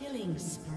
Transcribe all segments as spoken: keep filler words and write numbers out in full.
Killing spree.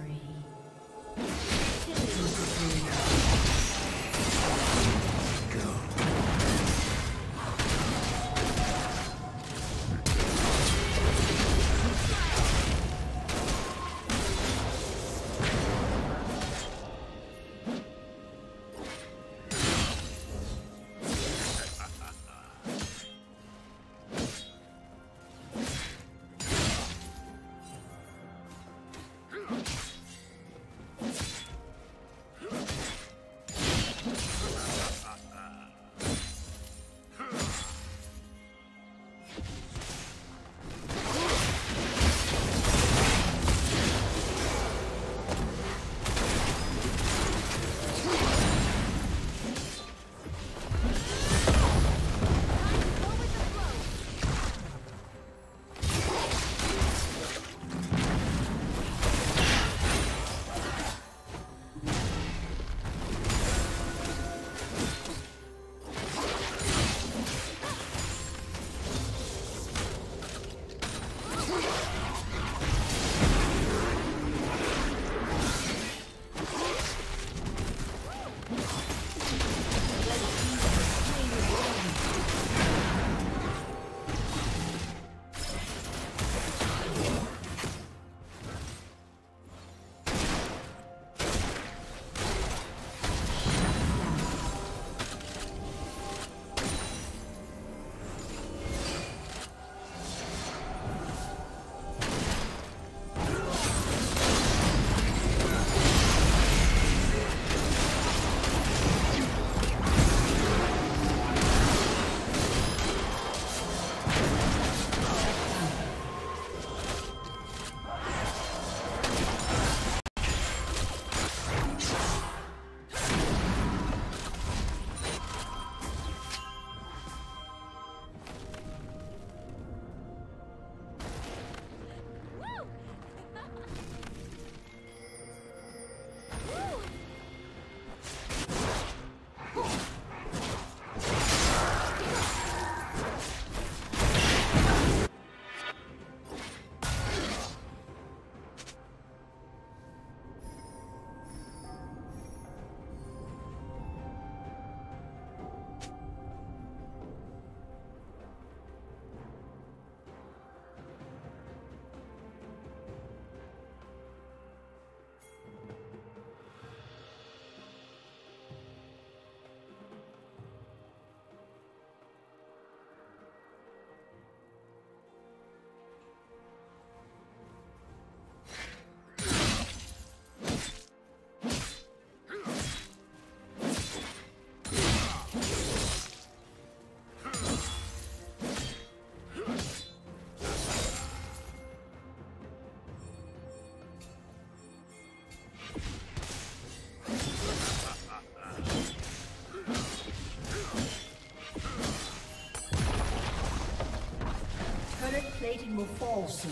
Plating will fall soon.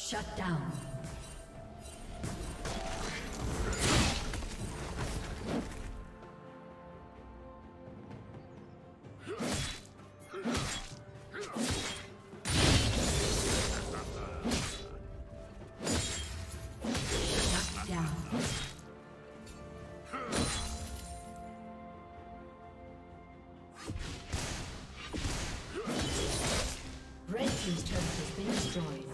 Shut down. Shut down. Red team's turret has been destroyed.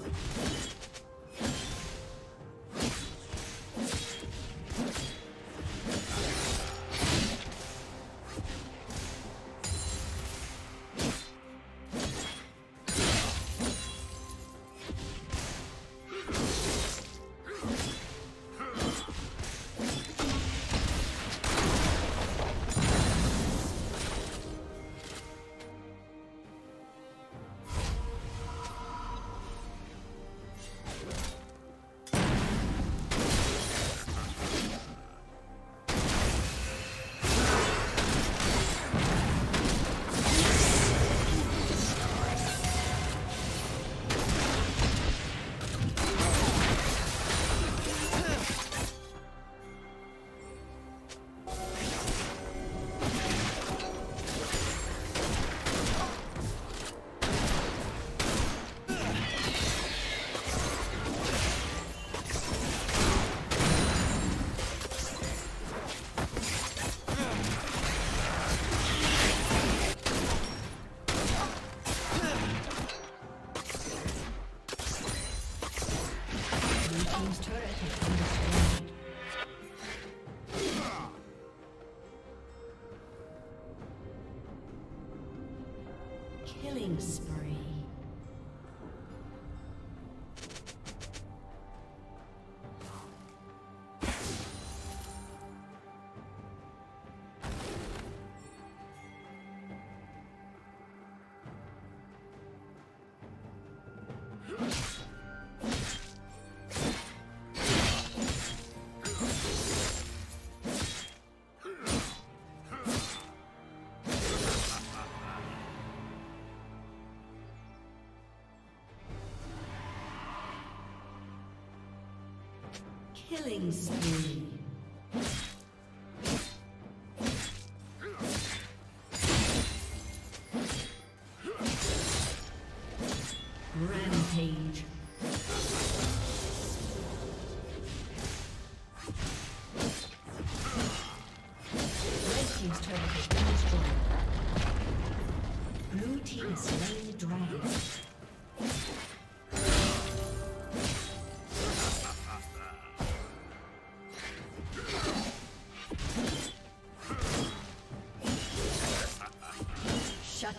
killing spree. Killing spree. Rampage. Red team's turret has been destroyed. Blue team slain the dragon. Shut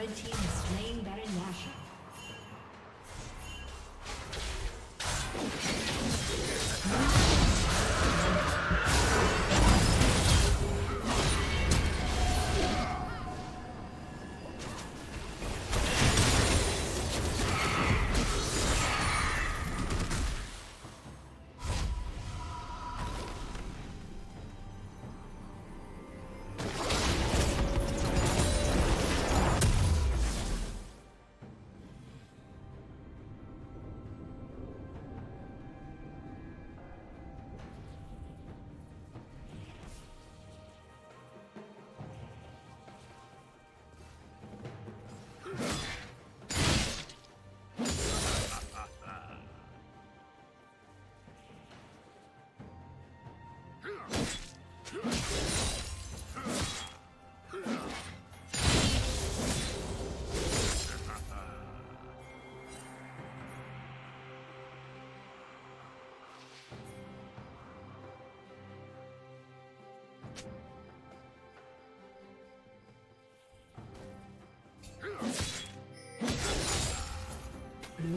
Red team has slain Baron Nashor. Blue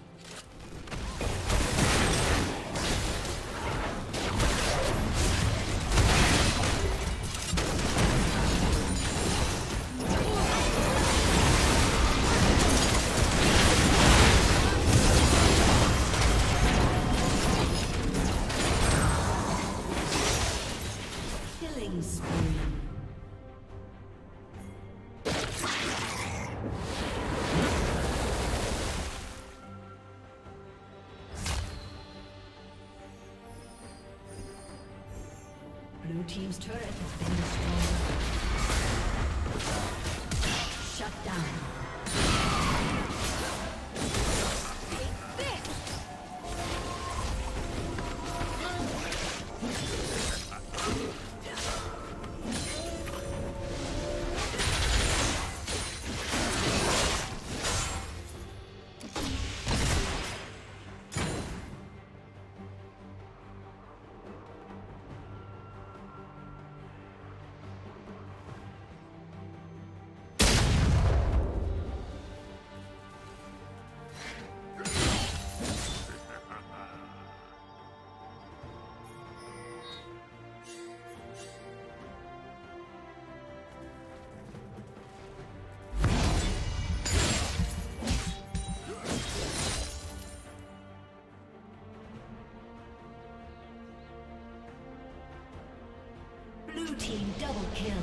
Blue team's turret has been destroyed. Shut down. Team double kill.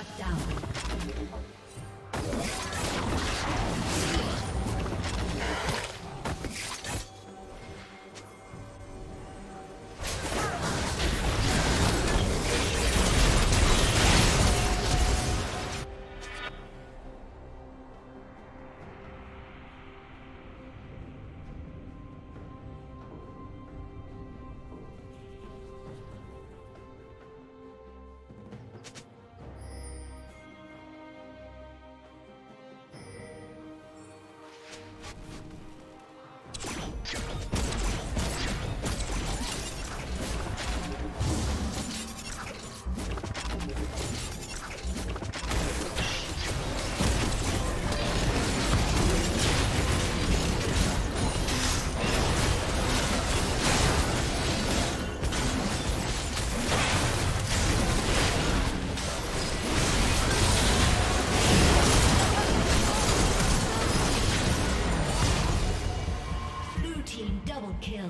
Shut down. Kill.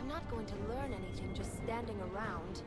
I'm not going to learn anything just standing around.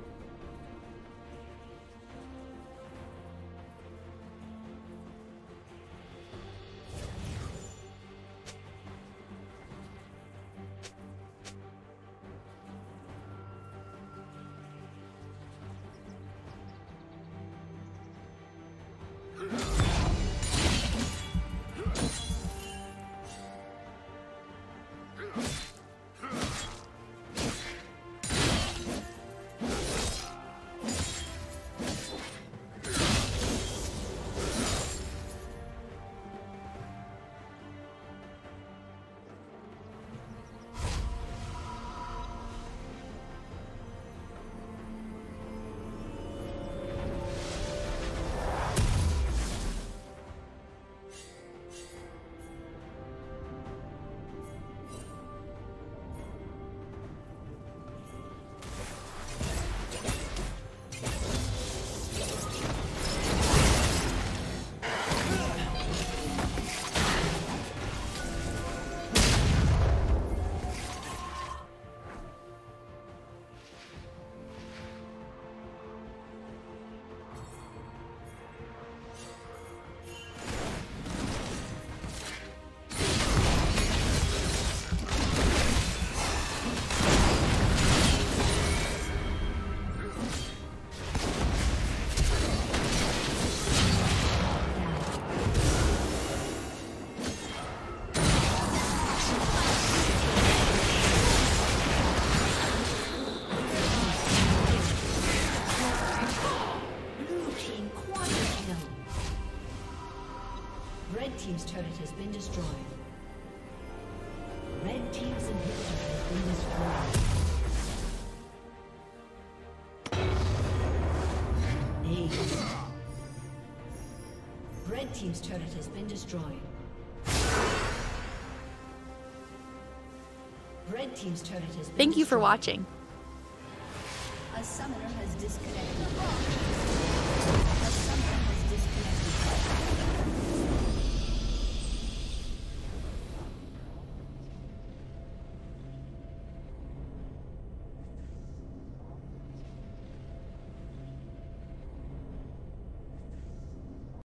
Team's turret has been destroyed. Red team's inhibitor has been destroyed. Ace. Red team's turret has been destroyed. Red team's turret has been Thank destroyed. You for watching. A summoner has disconnected. A summoner